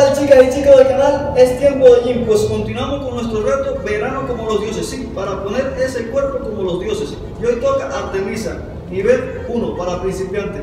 tal, chicas y chicos del canal? Es tiempo de gym, pues continuamos con nuestro reto verano como los dioses, sí, para poner ese cuerpo como los dioses. Y hoy toca Artemisa, nivel 1 para principiante.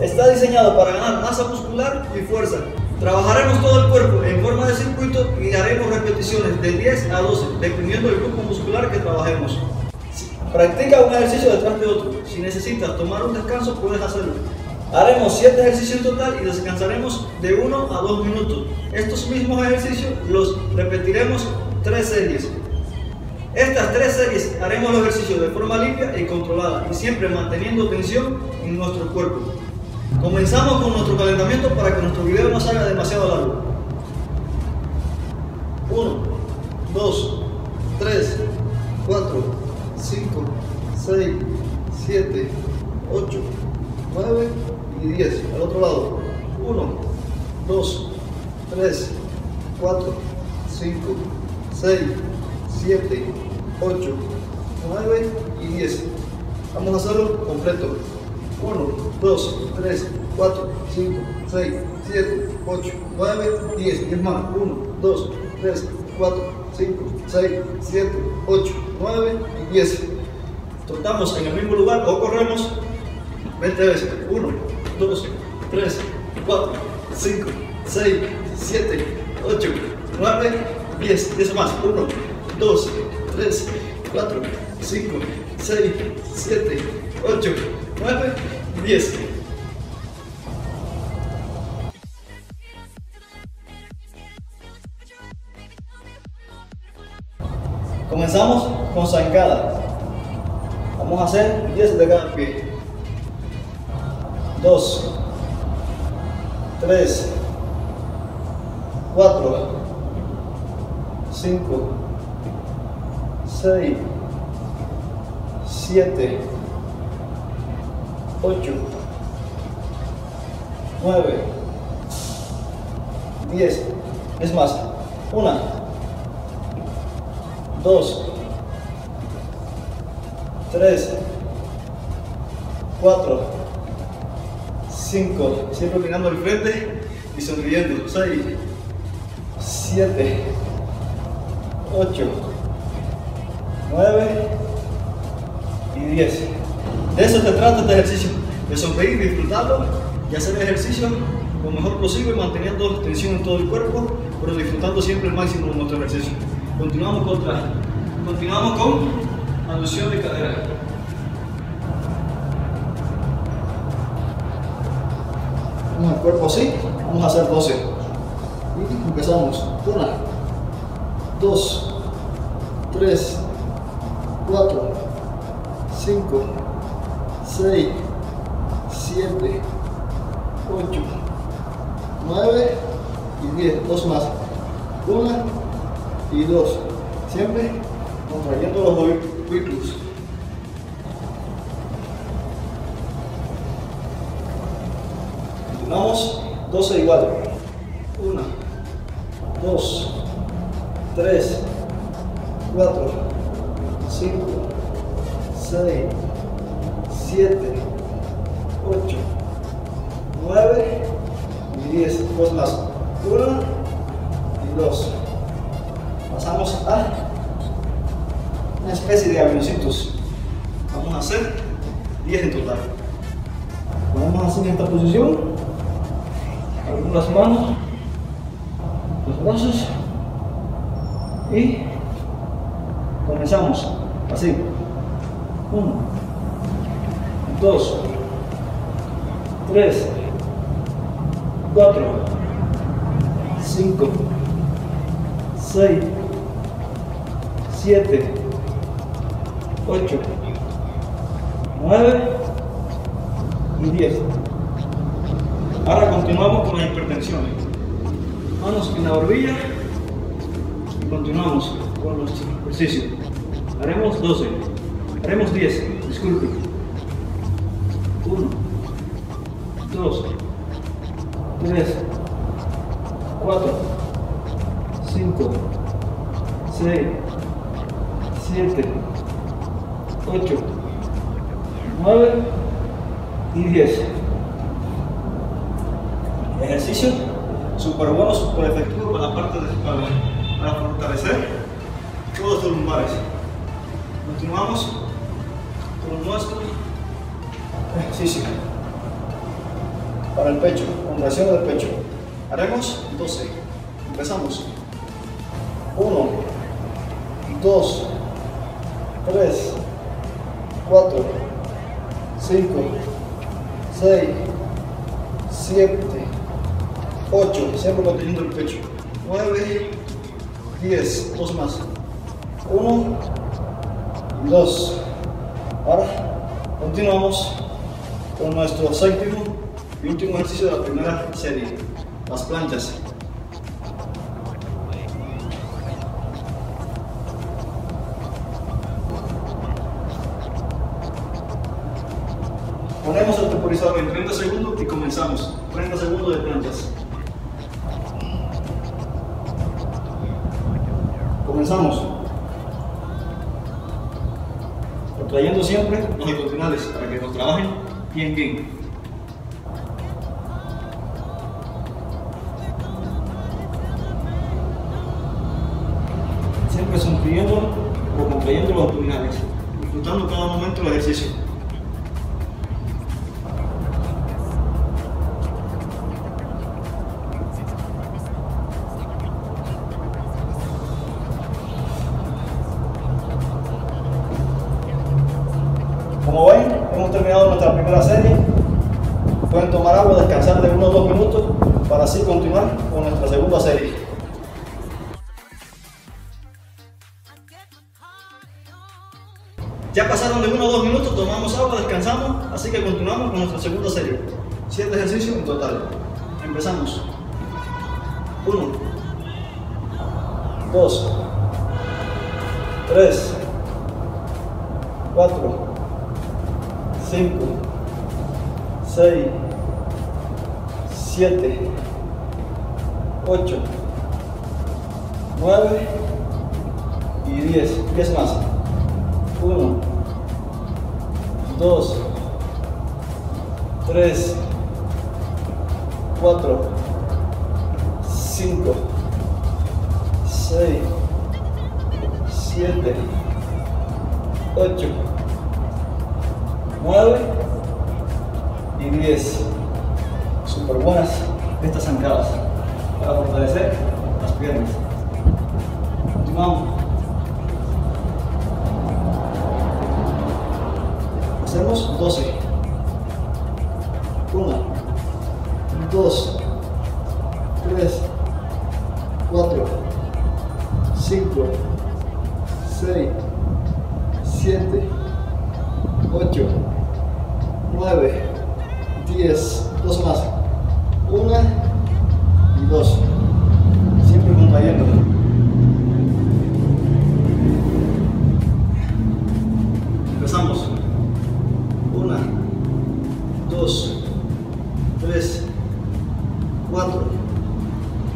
Está diseñado para ganar masa muscular y fuerza. Trabajaremos todo el cuerpo en forma de circuito y haremos repeticiones de 10 a 12, dependiendo del grupo muscular que trabajemos. Practica un ejercicio detrás de otro. Si necesitas tomar un descanso, puedes hacerlo. Haremos 7 ejercicios en total y descansaremos de 1 a 2 minutos. Estos mismos ejercicios los repetiremos 3 series. Estas 3 series haremos los ejercicios de forma limpia y controlada y siempre manteniendo tensión en nuestro cuerpo. Comenzamos con nuestro calentamiento para que nuestro video no salga demasiado largo. 1, 2, 3, 4, 5, 6, 7, 8, 9 y 10. Al otro lado. 1, 2, 3, 4, 5, 6, 7, 8, 9 y 10. Vamos a hacerlo completo. 1, 2, 3, 4, 5, 6, 7, 8, 9, 10. 10 más. 1, 2, 3, 4, 5, 6, 7, 8, 9 y 10. Tortamos en el mismo lugar o corremos 20 veces. 1, 2, 3, 4, 5, 6, 7, 8, 9, 10. 10 más. 1, 2, 3, 4, 5, 6, 7, 8, 9 y 10. Comenzamos con zancada. Vamos a hacer 10 de cada pie. 2, 3, 4, 5, 6, 7, 8, 9, 10. Es más. 1, 2, 3, 4, 5, siempre mirando al frente y sonriendo. 6, 7, 8, 9 y 10. De eso te trata este ejercicio, de sonreír, disfrutarlo y hacer el ejercicio lo mejor posible, manteniendo tensión en todo el cuerpo, pero disfrutando siempre el máximo de nuestro ejercicio. Continuamos con abducción de cadera. El cuerpo así, vamos a hacer 12 y empezamos. 1, 2, 3, 4, 5, 6, 7, 8, 9 y 10. 2 más. 1 y 2, siempre contrayendo los oblicuos. Vamos 12 igual. 1, 2, 3, 4, 5, 6, 7, 8, 9 y 10. 2 más. 1 y 2. Pasamos a una especie de avioncitos. Vamos a hacer 10 en total. Vamos a hacer esta posición. Abrimos las manos, los brazos y comenzamos así. 1, 2, 3, 4, 5, 6, 7, 8, 9 y 10. Ahora continuamos con las hipertensiones. Manos en la barbilla y continuamos con los ejercicios. Haremos 12. Haremos 10. Disculpen. 1, 2, 3, 4, 5, 6, 7, 8, 9 y 10. Ejercicio superbono, superefectivo para la parte de la espalda, para fortalecer todos los lumbares. Continuamos con nuestro ejercicio para el pecho, contracción del pecho. Haremos 12. Empezamos. 1, 2, 3, 4, 5, 6, 7, 8, siempre manteniendo el pecho, 9, 10, dos más, 1, 2, ahora continuamos con nuestro séptimo y último ejercicio de la primera serie, las planchas. Ponemos el temporizador en 30 segundos y comenzamos. 30 segundos de planchas. Comenzamos. Retrayendo siempre los diagonales para que nos trabajen bien, bien. Siempre sonriendo o contrayendo los abdominales, disfrutando cada momento del ejercicio. Como ven, hemos terminado nuestra primera serie. Pueden tomar agua, descansar de 1 o 2 minutos para así continuar con nuestra segunda serie. Ya pasaron de 1 o 2 minutos, tomamos agua, descansamos, así que continuamos con nuestra segunda serie. 7 ejercicios en total. Empezamos. 1, 2, 3, 4, 5, 6, 7, 8, 9 y 10. 10 más. 1, 2, 3, 4, 5, 6, 7, 8. 9 y 10. Súper buenas estas zancadas para fortalecer las piernas. Continuamos. Hacemos 12. 1, 2, 3, 4, 5, 6, 7, 8, 9, 10, dos más, 1 y 2, siempre contrayendo. Empezamos. 1, 2, 3, 4,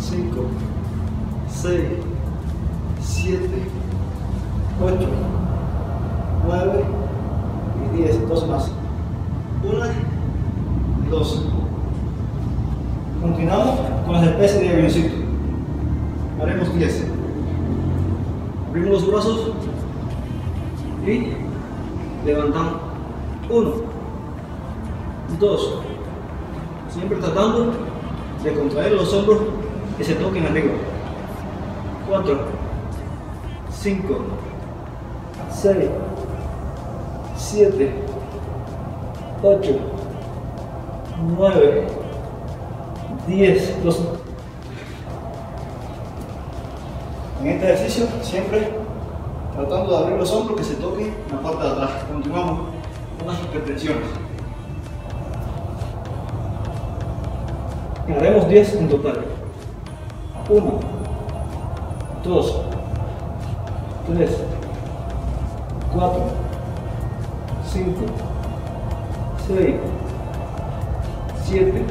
5, 6, 7, 8, 9, 10, dos más, 1 y 2. Continuamos con las especies de avioncito. Haremos 10. Abrimos los brazos y levantamos. 1, 2, siempre tratando de contraer los hombros que se toquen arriba. 4, 5, 6, 7, 8, 9, 10, 12. En este ejercicio siempre tratando de abrir los hombros que se toquen la parte de atrás. Continuamos con las hipertensiones. Haremos 10 en total. 1, 2, 3, 4, 5, 6, 7,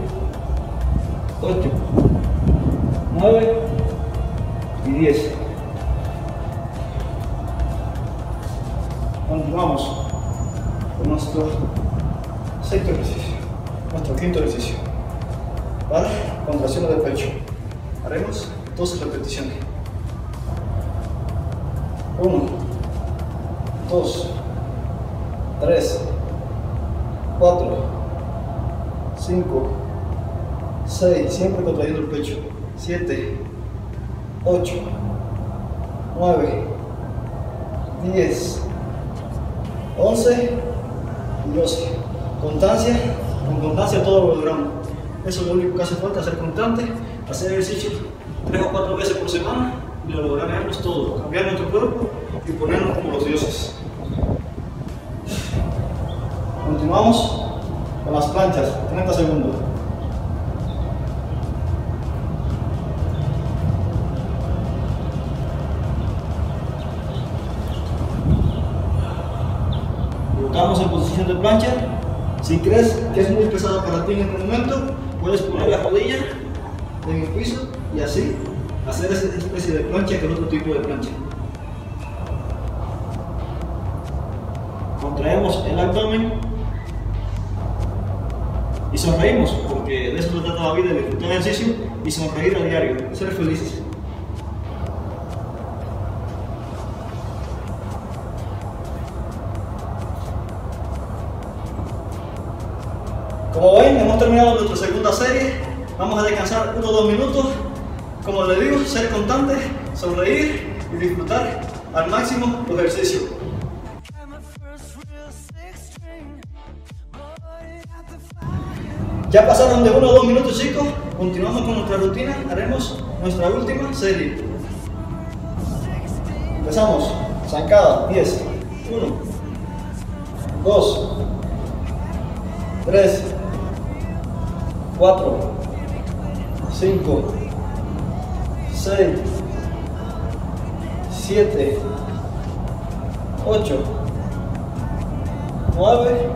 8, 9 y 10. Continuamos con nuestro sexto ejercicio, nuestro quinto ejercicio, para contracción del pecho. Haremos 12 repeticiones. 1, 2, 3, 4, 5, 6, siempre contrayendo el pecho, 7, 8, 9, 10, 11 y 12. Constancia, con constancia todo lo logramos. Eso es lo único que hace falta, ser constante, hacer ejercicio 3 o 4 veces por semana y lo lograremos todo, cambiar nuestro cuerpo y ponernos como los dioses. Continuamos con las planchas, 30 segundos. Colocamos en posición de plancha. Si crees que es muy pesado para ti en el momento, puedes poner la rodilla en el piso y así hacer esa especie de plancha que es otro tipo de plancha. Contraemos el abdomen y sonreímos, porque de eso se trata la vida, de disfrutar el ejercicio y sonreír a diario, ser felices. Como ven, hemos terminado nuestra segunda serie. Vamos a descansar 1 o 2 minutos. Como les digo, ser constante, sonreír y disfrutar al máximo los ejercicios. Ya pasaron de 1 o 2 minutos, chicos. Continuamos con nuestra rutina. Haremos nuestra última serie. Empezamos. Zancada. 10. 1. 2. 3. 4, 5, 6, 7, 8, 9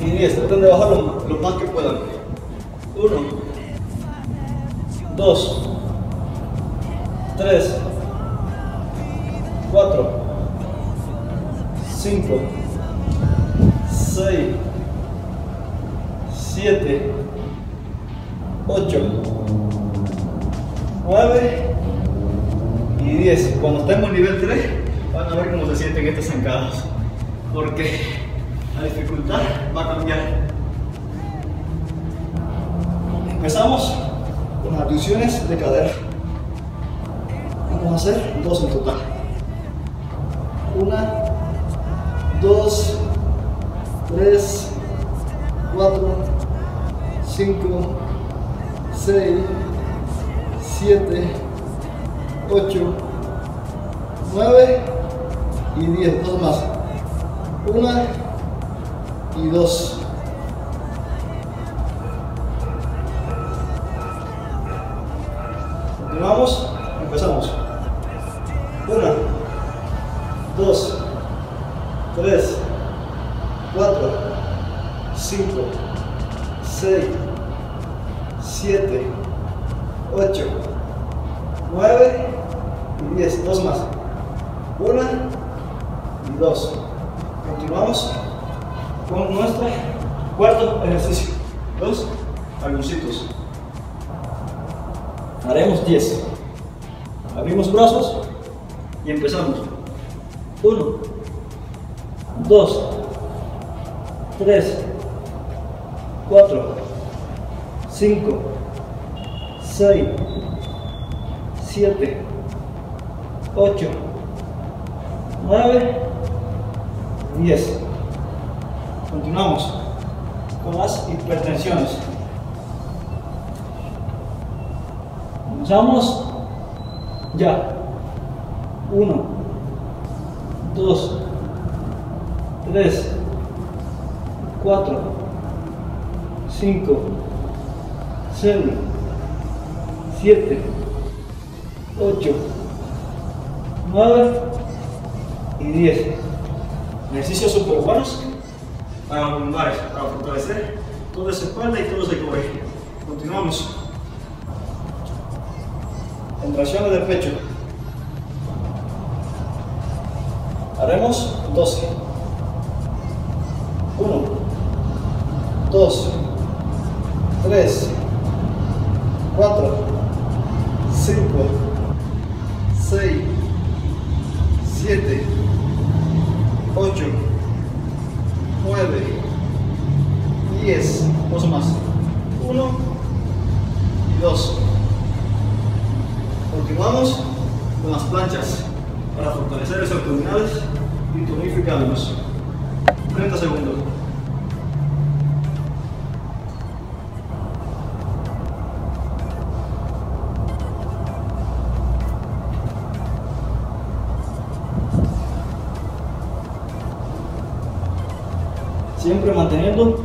y 10. Traten de bajar lo más que puedan. 1, 2, 3, 4, 5, 6, 7, 8, 9 y 10. Cuando estemos en nivel 3 van a ver cómo se sienten estas zancadas, porque la dificultad va a cambiar. Empezamos con las abducciones de cadera. Vamos a hacer 2 en total. 1, 2, 3, 4, 5, 6, 7, 8, 9 y 10. 2 más. 1 y 2. Continuamos. Empezamos. 1, 2, 3, 4, 5, 6, 7, 8, 9 y 10. 2 más. 1 y 2. Continuamos con nuestro cuarto ejercicio. 2 avioncitos. Haremos 10. Abrimos brazos y empezamos. 1, 2, 3, 4, 5, 6, 7, 8, 9 y 10. Continuamos con las hipertensiones. Comenzamos ya. 1, 2, 3, 4, 5, 6, 7, 8, 9 y 10. Ejercicios súper buenos para los lumbares, para fortalecer toda esa espalda y todo ese cuello. Continuamos. Contracciones del pecho. Haremos 12. 1, 2, 3, 4, 5, 6, 7, 8, 9, 10, oso más, 1 y 2. Continuamos con las planchas para fortalecer los abdominales y tonificarlos. 30 segundos. Siempre manteniendo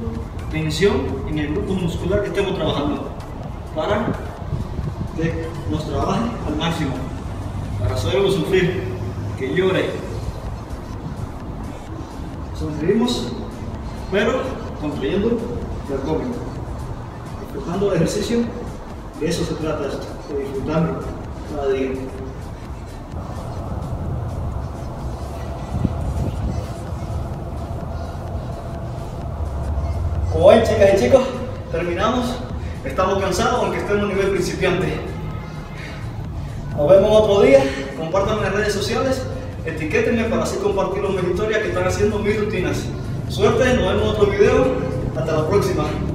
tensión en el grupo muscular que estemos trabajando para que nos trabaje al máximo, para hacerlo sufrir, que llore. Sonreímos, pero contrayendo el abdomen, disfrutando el ejercicio. De eso se trata esto, de disfrutarlo cada día. Como ven, chicas y chicos, terminamos. Estamos cansados aunque estemos a un nivel principiante. Nos vemos otro día. Compártanme en las redes sociales, etiquétenme para así compartir mis historias que están haciendo mis rutinas. Suerte, nos vemos en otro video. Hasta la próxima.